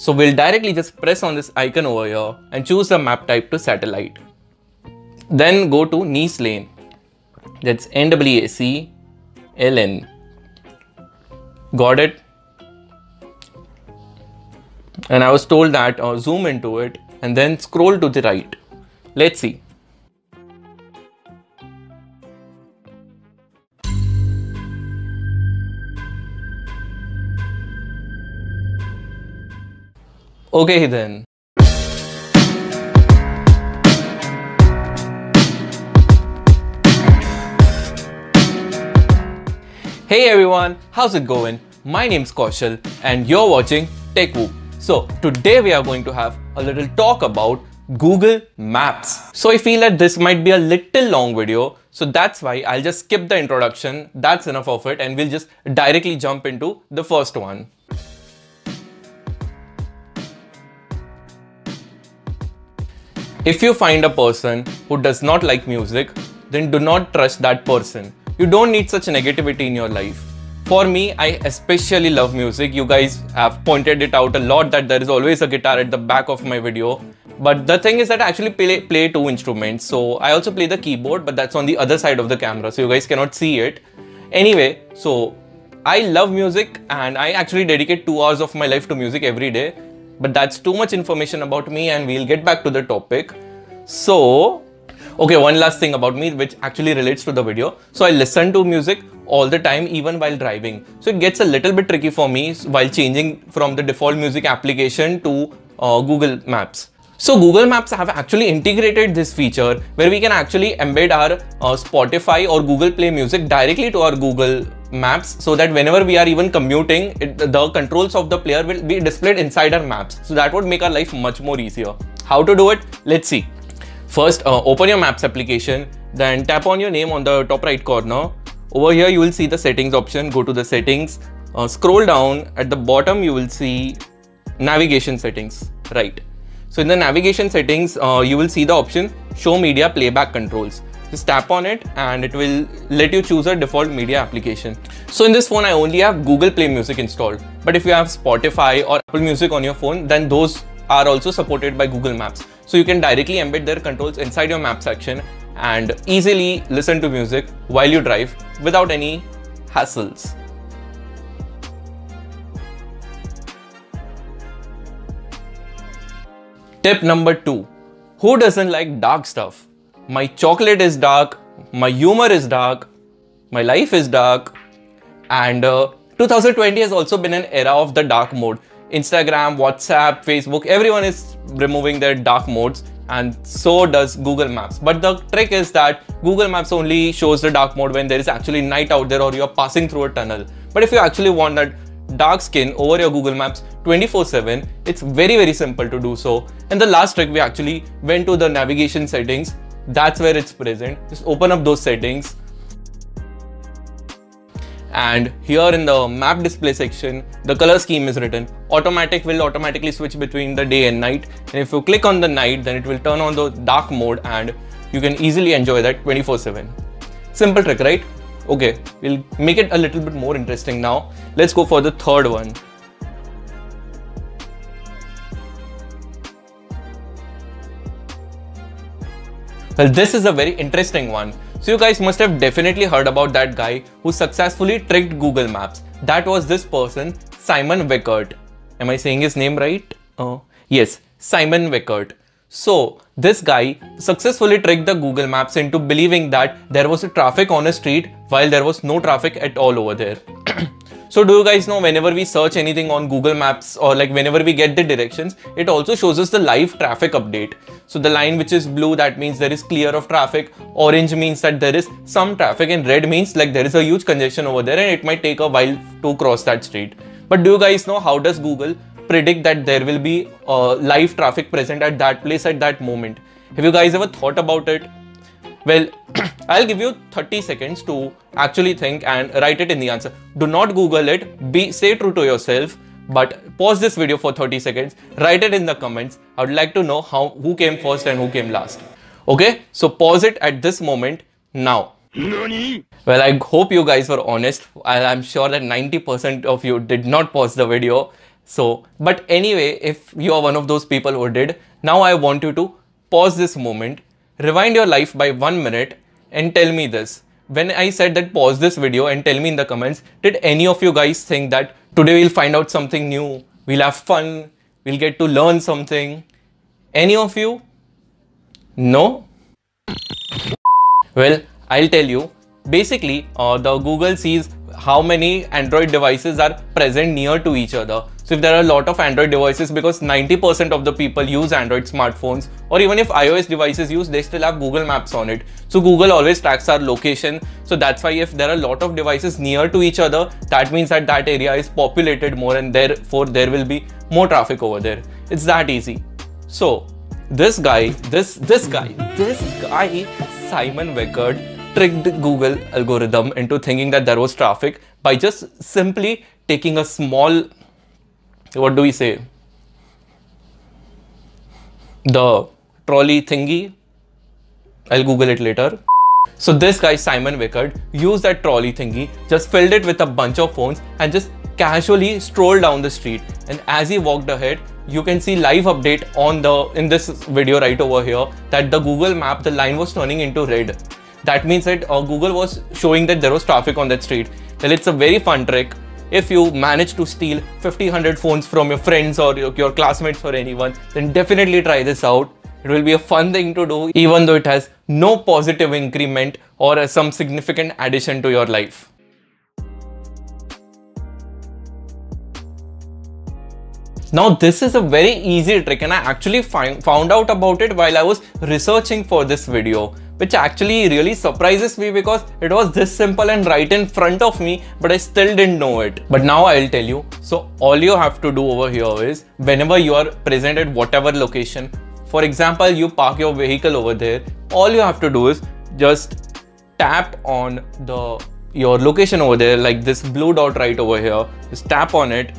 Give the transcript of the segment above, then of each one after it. So we'll directly just press on this icon over here and choose the map type to satellite. Then go to Nessie Lane. That's NESSIE LN. Got it? And I was told that zoom into it and then scroll to the right. Let's see. Okay then. Hey everyone, how's it going? My name's Kaushal and you're watching TechWoop. So today we are going to have a little talk about Google Maps. So I feel that this might be a little long video, so that's why I'll just skip the introduction. That's enough of it and we'll just directly jump into the first one. If you find a person who does not like music, then do not trust that person. You don't need such negativity in your life. For me, I especially love music. You guys have pointed it out a lot that there is always a guitar at the back of my video. But the thing is that I actually play two instruments. So I also play the keyboard, but that's on the other side of the camera. So you guys cannot see it. Anyway, so I love music and I actually dedicate 2 hours of my life to music every day. But that's too much information about me and we'll get back to the topic. So, okay, one last thing about me which actually relates to the video. So I listen to music all the time even while driving. So it gets a little bit tricky for me while changing from the default music application to Google Maps. So Google Maps have actually integrated this feature where we can actually embed our Spotify or Google Play Music directly to our Google Maps so that whenever we are even commuting, the controls of the player will be displayed inside our maps. So that would make our life much more easier. How to do it? Let's see. First, open your Maps application, then tap on your name on the top right corner. Over here, you will see the settings option. Go to the settings, scroll down. At the bottom, you will see navigation settings, right? So in the navigation settings, you will see the option show media playback controls. Just tap on it and it will let you choose a default media application. So in this phone, I only have Google Play Music installed. But if you have Spotify or Apple Music on your phone, then those are also supported by Google Maps. So you can directly embed their controls inside your map section and easily listen to music while you drive without any hassles. Tip number 2. Who doesn't like dark stuff? My chocolate is dark, my humor is dark, my life is dark, and 2020 has also been an era of the dark mode. Instagram, WhatsApp, Facebook, everyone is removing their dark modes and so does Google Maps. But the trick is that Google Maps only shows the dark mode when there is actually night out there or you're passing through a tunnel. But if you actually want that dark skin over your Google Maps 24/7, it's very simple to do so. And the last trick, we actually went to the navigation settings. That's where it's present. Just open up those settings. And here in the map display section, the color scheme is written. Automatic will automatically switch between the day and night. And if you click on the night, then it will turn on the dark mode and you can easily enjoy that 24/7. Simple trick, right? Okay, we'll make it a little bit more interesting now. Let's go for the third one. Well, this is a very interesting one. So you guys must have definitely heard about that guy who successfully tricked Google Maps. That was this person, Simon Weckert. Am I saying his name right? Yes, Simon Weckert. So this guy successfully tricked the Google Maps into believing that there was a traffic on a street while there was no traffic at all over there. So do you guys know whenever we search anything on Google Maps or like whenever we get the directions, it also shows us the live traffic update. So the line which is blue, that means there is clear of traffic. Orange means that there is some traffic and red means like there is a huge congestion over there and it might take a while to cross that street. But do you guys know how does Google predict that there will be live traffic present at that place at that moment? Have you guys ever thought about it? Well, I'll give you 30 seconds to actually think and write it in the answer. Do not Google it. Stay true to yourself, but pause this video for 30 seconds. Write it in the comments. I would like to know who came first and who came last. Okay, so pause it at this moment now. Nani? Well, I hope you guys were honest. I'm sure that 90% of you did not pause the video. So, but anyway, if you are one of those people who did, now I want you to pause this moment, rewind your life by 1 minute and tell me this. When I said that pause this video and tell me in the comments, did any of you guys think that today we'll find out something new, we'll have fun, we'll get to learn something? Any of you? No? Well, I'll tell you. Basically, the Google sees how many Android devices are present near to each other. So if there are a lot of Android devices, because 90% of the people use Android smartphones, or even if iOS devices use, they still have Google Maps on it. So Google always tracks our location. So that's why if there are a lot of devices near to each other, that means that that area is populated more and therefore there will be more traffic over there. It's that easy. So this guy, Simon Weckert, tricked Google algorithm into thinking that there was traffic by just simply taking a small, what do we say, the trolley thingy, I'll Google it later. So this guy Simon Weckert used that trolley thingy, just filled it with a bunch of phones and just casually strolled down the street, and as he walked ahead, you can see live update on in this video right over here that the Google map, the line was turning into red. That means that Google was showing that there was traffic on that street. Well, it's a very fun trick. If you manage to steal 50-100 phones from your friends or your classmates or anyone, then definitely try this out. It will be a fun thing to do, even though it has no positive increment or some significant addition to your life. Now this is a very easy trick, and I actually found out about it while I was researching for this video, which actually really surprises me because it was this simple and right in front of me, but I still didn't know it. But now I'll tell you. So all you have to do over here is, whenever you are present at whatever location, for example, you park your vehicle over there, all you have to do is just tap on your location over there, like this blue dot right over here, just tap on it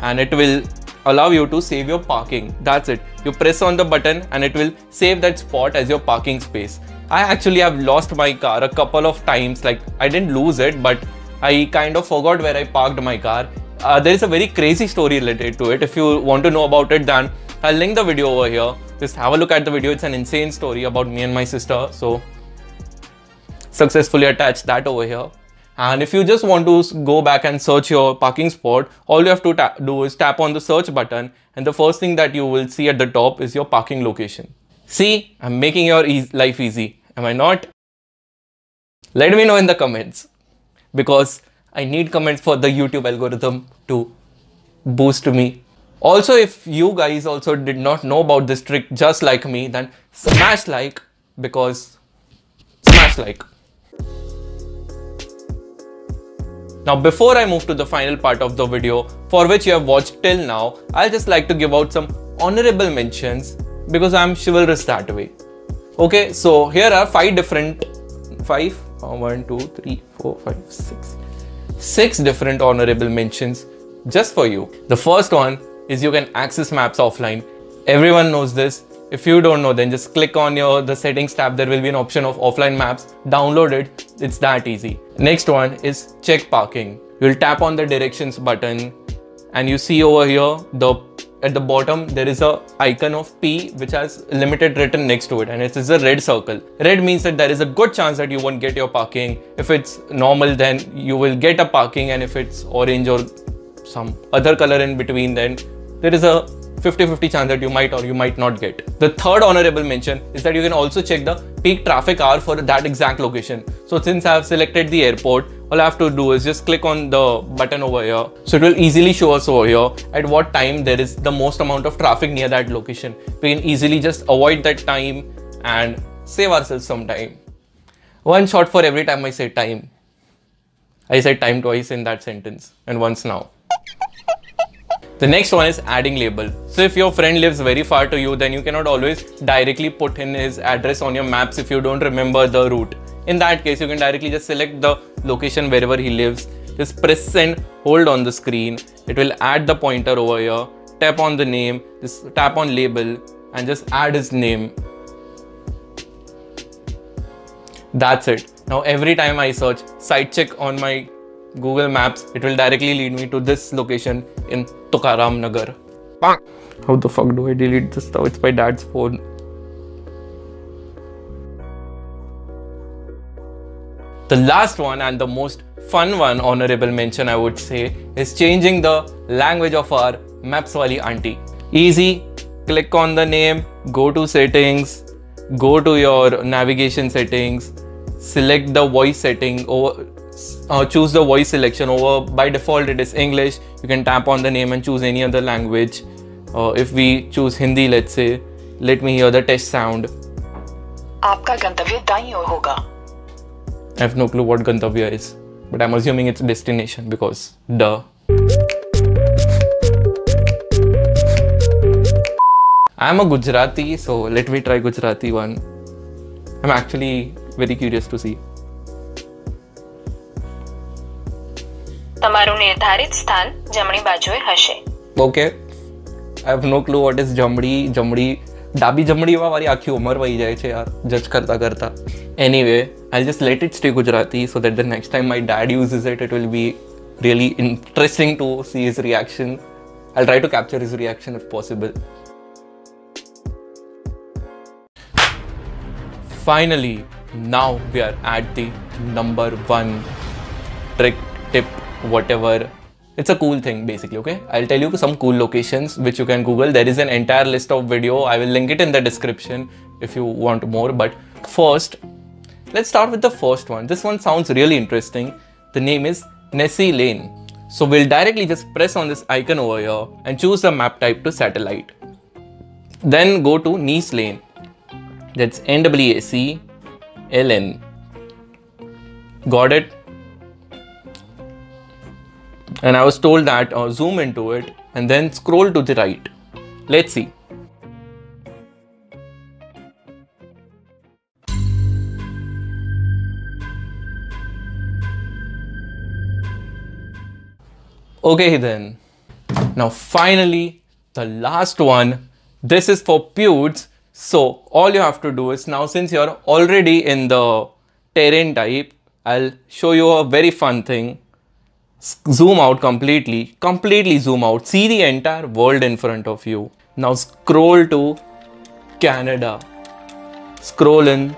and it will allow you to save your parking. That's it. You press on the button and it will save that spot as your parking space. I actually have lost my car a couple of times. Like, I didn't lose it, but I kind of forgot where I parked my car. There is a very crazy story related to it. If you want to know about it, then I'll link the video over here. Just have a look at the video. It's an insane story about me and my sister. So successfully attached that over here. And if you just want to go back and search your parking spot, all you have to do is tap on the search button, and the first thing that you will see at the top is your parking location. See, I'm making your life easy, am I not? Let me know in the comments, because I need comments for the YouTube algorithm to boost me. Also, if you guys also did not know about this trick just like me, then smash like, because smash like. Now, before I move to the final part of the video, for which you have watched till now, I'll just like to give out some honorable mentions because I'm chivalrous that way. Okay, so here are six different honorable mentions just for you. The first one is you can access maps offline. Everyone knows this. If you don't know, then just click on the settings tab. There will be an option of offline maps. Download it. It's that easy. Next one is check parking. You'll tap on the directions button and you see over here at the bottom there is a icon of P which has limited written next to it, and it is a red circle. Red means that there is a good chance that you won't get your parking. If it's normal, then you will get a parking, and if it's orange or some other color in between, then there is a 50-50 chance that you might or you might not get. The third honorable mention is that you can also check the peak traffic hour for that exact location. So since I have selected the airport, all I have to do is just click on the button over here. So it will easily show us over here at what time there is the most amount of traffic near that location. We can easily just avoid that time and save ourselves some time. One shot for every time I say time. I said time twice in that sentence and once now. The next one is adding label. So if your friend lives very far to you, then you cannot always directly put in his address on your maps if you don't remember the route. In that case, you can directly just select the location wherever he lives. Just press and hold on the screen. It will add the pointer over here. Tap on the name, just tap on label and just add his name. That's it. Now every time I search site check on my Google Maps, it will directly lead me to this location in Tukaram Nagar. How the fuck do I delete this now? It's my dad's phone. The last one and the most fun one, honorable mention I would say, is changing the language of our Mapswali auntie. Easy, click on the name, go to settings, go to your navigation settings, select the voice setting, over, choose the voice selection over. By default it is English, you can tap on the name and choose any other language. If we choose Hindi, let's say, let me hear the test sound. Aapka gantavya dayin or hoga. I have no clue what gantavya is, but I'm assuming it's destination because duh. I'm a Gujarati, so let me try Gujarati one. I'm actually very curious to see. Tamaru nirdharit sthan jamni bajue hashe. Okay. I have no clue what is jamdi. Jamdi. Dabi jamdi wa mari aakhi umar vahi jaye che yaar. Judge karta karta. Anyway, I'll just let it stay Gujarati so that the next time my dad uses it, it will be really interesting to see his reaction. I'll try to capture his reaction if possible. Finally, now we are at the number one trick, tip, whatever. It's a cool thing basically, okay? I'll tell you some cool locations which you can Google. There is an entire list of video. I will link it in the description if you want more. But first, let's start with the first one. This one sounds really interesting. The name is Nessie Lane. So we'll directly just press on this icon over here and choose the map type to satellite. Then go to Nessie Lane. That's NESSIE LN. Got it? And I was told that zoom into it and then scroll to the right. Let's see. Okay then. Now finally, the last one. This is for putes. So all you have to do is now, since you're already in the terrain type, I'll show you a very fun thing. Zoom out completely, zoom out. See the entire world in front of you. Now scroll to Canada. Scroll in,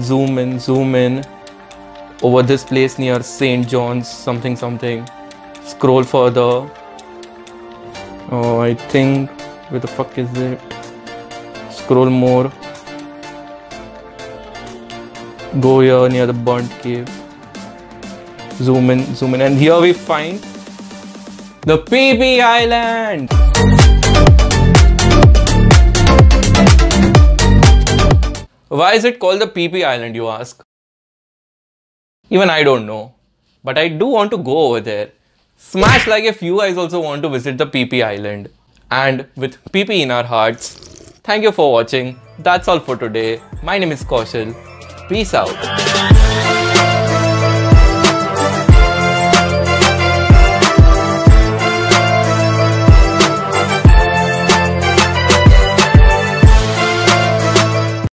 zoom in over this place near St John's, something, something. Scroll further. Oh, I think, where the fuck is it? Scroll more. Go here near the burnt cave. Zoom in, and here we find the PP Island. Why is it called the PP Island, you ask? Even I don't know, but I do want to go over there. Smash like if you guys also want to visit the PP Island. And with PP in our hearts, thank you for watching. That's all for today. My name is Kaushal. Peace out.